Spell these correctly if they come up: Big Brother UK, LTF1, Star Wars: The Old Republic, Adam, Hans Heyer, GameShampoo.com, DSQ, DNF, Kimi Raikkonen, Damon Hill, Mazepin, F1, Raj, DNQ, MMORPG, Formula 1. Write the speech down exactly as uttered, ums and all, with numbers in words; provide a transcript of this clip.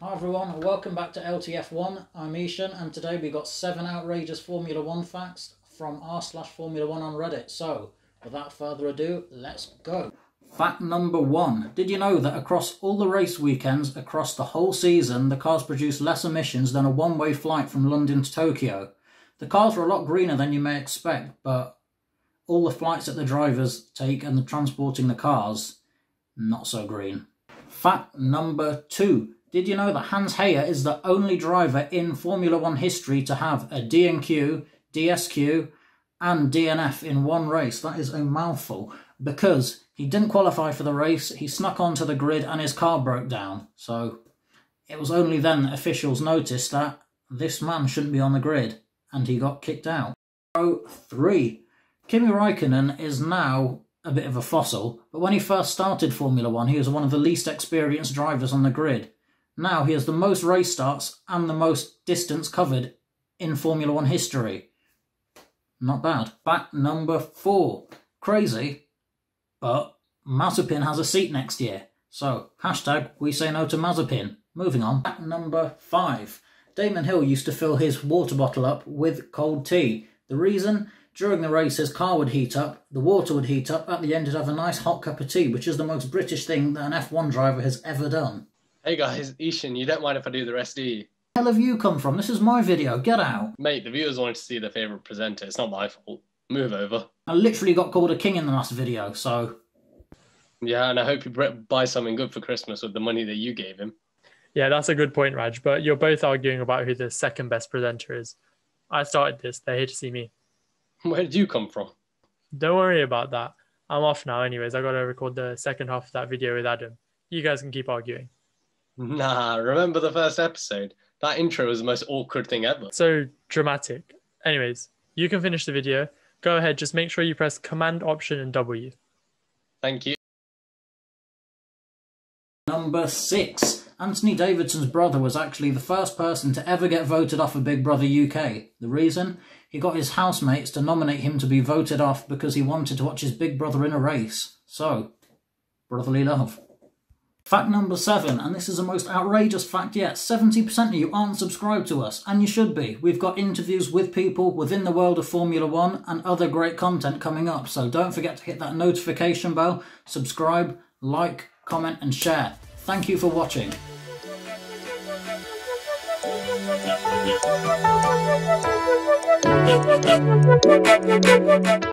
Hi everyone, welcome back to L T F one, I'm Ishan, and today we got seven outrageous Formula one facts from r slash Formula one on Reddit. So, without further ado, let's go. Fact number one. Did you know that across all the race weekends, across the whole season, the cars produce less emissions than a one-way flight from London to Tokyo? The cars are a lot greener than you may expect, but all the flights that the drivers take and the transporting the cars, not so green. Fact number two. Did you know that Hans Heyer is the only driver in Formula one history to have a D N Q, D S Q and D N F in one race? That is a mouthful, because he didn't qualify for the race, he snuck onto the grid and his car broke down. So it was only then officials noticed that this man shouldn't be on the grid and he got kicked out. Three. Kimi Raikkonen is now a bit of a fossil, but when he first started Formula one he was one of the least experienced drivers on the grid. Now he has the most race starts and the most distance covered in Formula one history. Not bad. Fact number four. Crazy, but Mazepin has a seat next year. So, hashtag we say no to Mazepin. Moving on. Fact number five. Damon Hill used to fill his water bottle up with cold tea. The reason? During the race his car would heat up, the water would heat up, at the end he'd have a nice hot cup of tea, which is the most British thing that an F one driver has ever done. Hey guys, Ishan, you don't mind if I do the rest, do you? Where the hell have you come from? This is my video, get out! Mate, the viewers wanted to see their favourite presenter, it's not my fault. Move over. I literally got called a king in the last video, so... Yeah, and I hope you buy something good for Christmas with the money that you gave him. Yeah, that's a good point, Raj, but you're both arguing about who the second best presenter is. I started this, they're here to see me. Where did you come from? Don't worry about that. I'm off now anyways, I gotta record the second half of that video with Adam. You guys can keep arguing. Nah, remember the first episode? That intro was the most awkward thing ever. So dramatic. Anyways, you can finish the video. Go ahead, just make sure you press Command, Option and W. Thank you. Number six. Anthony Davidson's brother was actually the first person to ever get voted off of Big Brother U K. The reason? He got his housemates to nominate him to be voted off because he wanted to watch his big brother in a race. So, brotherly love. Fact number seven, and this is the most outrageous fact yet. seventy percent of you aren't subscribed to us, and you should be. We've got interviews with people within the world of Formula one and other great content coming up, so don't forget to hit that notification bell, subscribe, like, comment and share. Thank you for watching.